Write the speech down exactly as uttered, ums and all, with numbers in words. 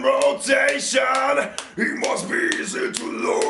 Rotation, it must be easy to lose.